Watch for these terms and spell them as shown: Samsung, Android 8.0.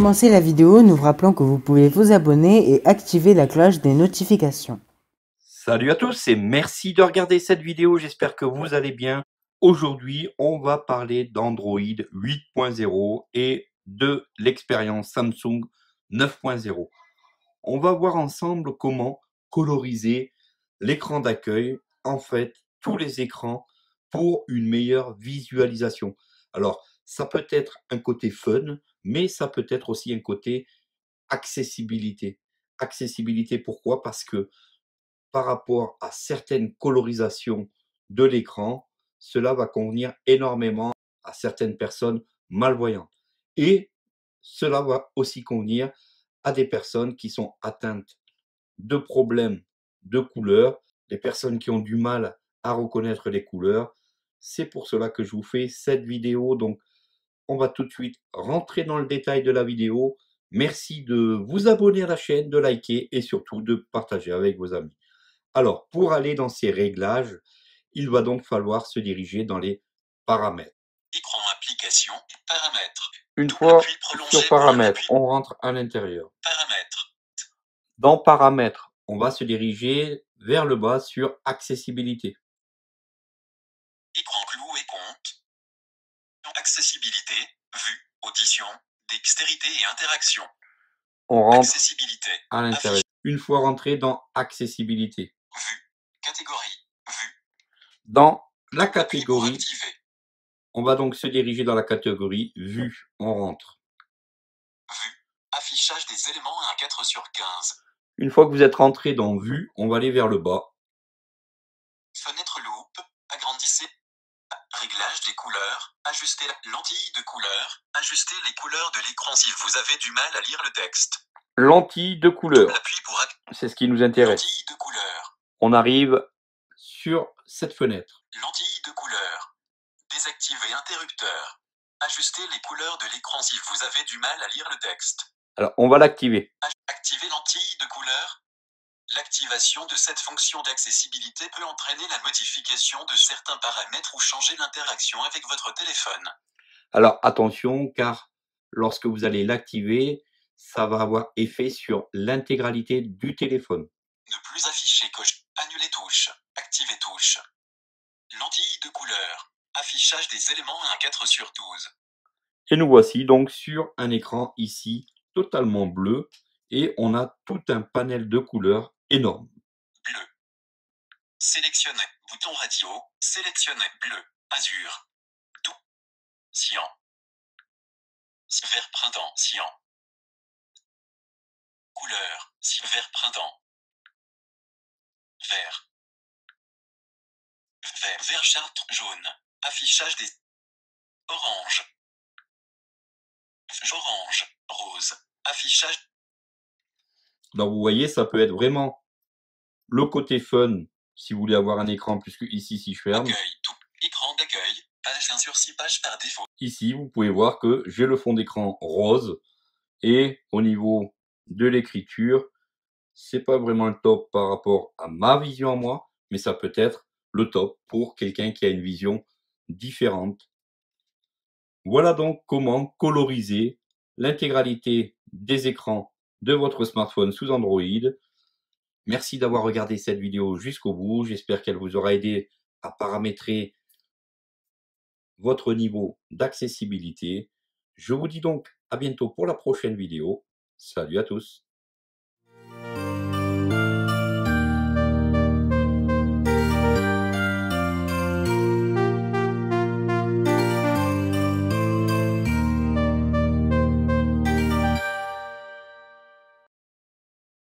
commencer la vidéo, nous vous rappelons que vous pouvez vous abonner et activer la cloche des notifications. Salut à tous et merci de regarder cette vidéo, j'espère que vous allez bien. Aujourd'hui, on va parler d'Android 8.0 et de l'expérience Samsung 9.0. On va voir ensemble comment coloriser l'écran d'accueil, en fait, tous les écrans pour une meilleure visualisation. Alors, ça peut être un côté fun, mais ça peut être aussi un côté accessibilité. Accessibilité, pourquoi? Parce que par rapport à certaines colorisations de l'écran, cela va convenir énormément à certaines personnes malvoyantes. Et cela va aussi convenir à des personnes qui sont atteintes de problèmes de couleurs, les personnes qui ont du mal à reconnaître les couleurs. C'est pour cela que je vous fais cette vidéo. Donc, on va tout de suite rentrer dans le détail de la vidéo. Merci de vous abonner à la chaîne, de liker et surtout de partager avec vos amis. Alors, pour aller dans ces réglages, il va donc falloir se diriger dans les paramètres. Écran application, paramètres. Une fois sur paramètres, on rentre à l'intérieur. Paramètres. Dans paramètres, on va se diriger vers le bas sur accessibilité. Écran clou et compte. Accessibilité, vue, audition, dextérité et interaction. On rentre accessibilité à l'intérieur. Une fois rentré dans accessibilité. Vue, catégorie, vue. Dans la catégorie, on va donc se diriger dans la catégorie vue. On rentre. Vue, affichage des éléments 1/4/15. Une fois que vous êtes rentré dans vue, on va aller vers le bas. Fenêtre loupe, agrandissez. Réglage des couleurs, ajustez la lentille de couleur, ajustez les couleurs de l'écran si vous avez du mal à lire le texte. Lentille de couleur, c'est ce qui nous intéresse. Lentille de couleur. On arrive sur cette fenêtre. Lentille de couleur, désactivez interrupteur, ajustez les couleurs de l'écran si vous avez du mal à lire le texte. Alors, on va l'activer. Activer lentille de couleur. L'activation de cette fonction d'accessibilité peut entraîner la modification de certains paramètres ou changer l'interaction avec votre téléphone. Alors attention, car lorsque vous allez l'activer, ça va avoir effet sur l'intégralité du téléphone. Ne plus afficher coche, annuler touche, activer touche. Lentille de couleur, affichage des éléments 1/4/12. Et nous voici donc sur un écran ici totalement bleu et on a tout un panel de couleurs énorme. Bleu. Sélectionnez. Bouton radio. Sélectionnez. Bleu. Azur. Doux. Cyan. Vert printemps. Cyan. Couleur. Vert printemps. Vert. Vert. Vert chartre. Jaune. Affichage des. Orange. Orange. Rose. Affichage. Donc vous voyez, ça peut être vraiment le côté fun si vous voulez avoir un écran, puisque ici, si je ferme, accueil, tout, écran d'accueil, page 1/6 pages par défaut. Ici, vous pouvez voir que j'ai le fond d'écran rose et au niveau de l'écriture, c'est pas vraiment le top par rapport à ma vision à moi, mais ça peut être le top pour quelqu'un qui a une vision différente. Voilà donc comment coloriser l'intégralité des écrans de votre smartphone sous Android. Merci d'avoir regardé cette vidéo jusqu'au bout. J'espère qu'elle vous aura aidé à paramétrer votre niveau d'accessibilité. Je vous dis donc à bientôt pour la prochaine vidéo. Salut à tous.